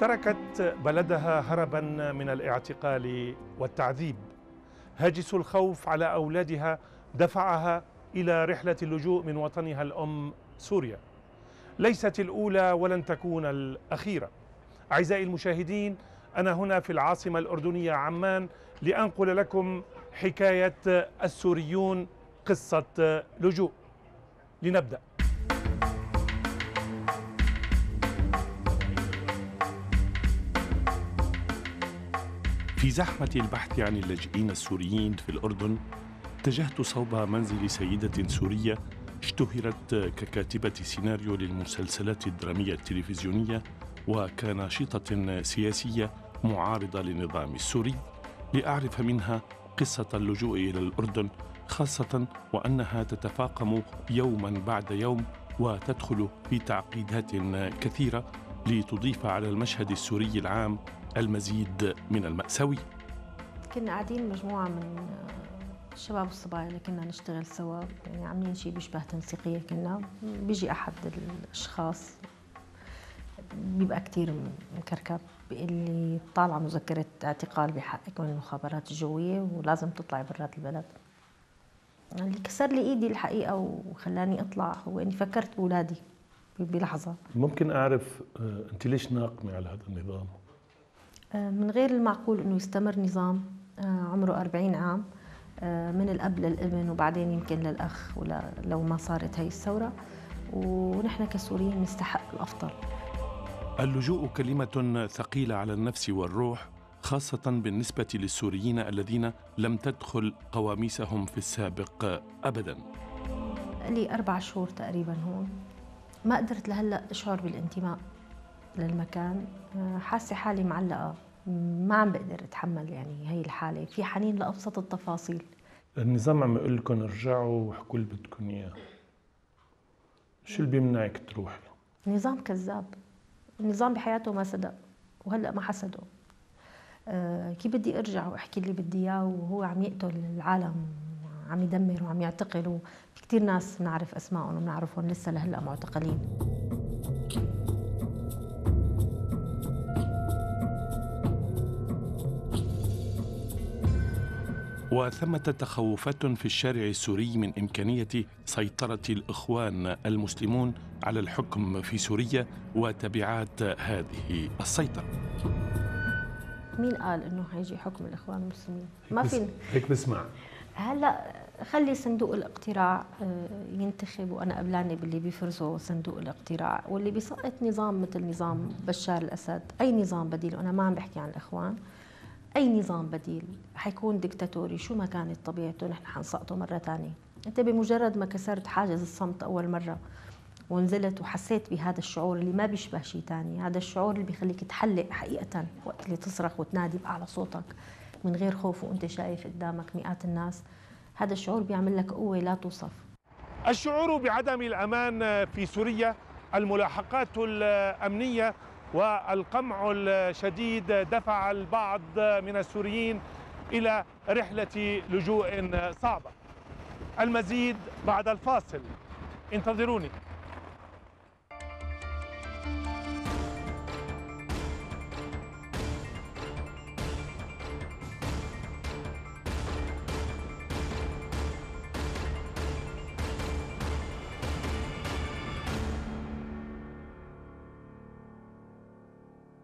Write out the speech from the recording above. تركت بلدها هربا من الاعتقال والتعذيب. هاجس الخوف على أولادها دفعها إلى رحلة اللجوء من وطنها الأم سوريا. ليست الأولى ولن تكون الأخيرة. أعزائي المشاهدين، أنا هنا في العاصمة الأردنية عمان لأنقل لكم حكاية السوريون قصة لجوء. لنبدأ. في زحمة البحث عن اللاجئين السوريين في الأردن، اتجهت صوب منزل سيدة سورية اشتهرت ككاتبة سيناريو للمسلسلات الدرامية التلفزيونية وكناشطة سياسية معارضة للنظام السوري، لأعرف منها قصة اللجوء إلى الأردن، خاصة وأنها تتفاقم يوما بعد يوم وتدخل في تعقيدات كثيرة لتضيف على المشهد السوري العام المزيد من المأساوي. كنا قاعدين مجموعة من الشباب والصبايا اللي كنا نشتغل سوا، يعني عاملين شيء بيشبه تنسيقية. كنا بيجي أحد الأشخاص بيبقى كتير مكركب، بيقول لي طالعة مذكرة اعتقال بحقك من المخابرات الجوية ولازم تطلعي برات البلد. اللي كسر لي إيدي الحقيقة وخلاني أطلع هو إني فكرت بأولادي بلحظة. ممكن أعرف أنت ليش ناقمة على هذا النظام؟ من غير المعقول إنه يستمر نظام عمره 40 عام من الأب للابن وبعدين يمكن للأخ، ولا لو ما صارت هاي الثورة، ونحن كسوريين نستحق الأفضل. اللجوء كلمة ثقيلة على النفس والروح، خاصة بالنسبة للسوريين الذين لم تدخل قواميسهم في السابق أبداً. لي 4 شهور تقريباً هون، ما قدرت لهلأ أشعر بالانتماء للمكان، حاسة حالي معلقة، ما عم بقدر أتحمل يعني هي الحالة، في حنين لأبسط التفاصيل. النظام عم يقول لكم ارجعوا واحكوا اللي بدكم إياه، شو اللي بيمنعك تروحي؟ نظام كذاب، النظام بحياته ما صدق وهلأ ما حسده. كيف بدي أرجع وأحكي اللي بدي إياه وهو عم يقتل العالم، عم يدمر وعم يعتقل، وفي كتير ناس بنعرف أسمائهم وبنعرفهم لسه لهلأ معتقلين. وثمة تخوفات في الشارع السوري من إمكانية سيطرة الإخوان المسلمون على الحكم في سوريا وتبعات هذه السيطرة. مين قال إنه هيجي حكم الإخوان المسلمين؟ ما في هيك بسمع. هلا خلي صندوق الاقتراع ينتخب، وأنا قبلاني باللي بيفرزه صندوق الاقتراع واللي بيسقط نظام مثل نظام بشار الأسد. أي نظام بديل، وأنا ما عم بحكي عن الإخوان، أي نظام بديل حيكون دكتاتوري شو ما كانت طبيعته، نحن حنسقطه مرة ثانية. أنت بمجرد ما كسرت حاجز الصمت أول مرة ونزلت وحسيت بهذا الشعور اللي ما بيشبه شيء ثاني، هذا الشعور اللي بيخليك تحلق حقيقة وقت اللي تصرخ وتنادي بأعلى صوتك من غير خوف وأنت شايف قدامك مئات الناس، هذا الشعور بيعمل لك قوة لا توصف. الشعور بعدم الأمان في سوريا، الملاحقات الأمنية والقمع الشديد دفع البعض من السوريين إلى رحلة لجوء صعبة. المزيد بعد الفاصل، انتظروني.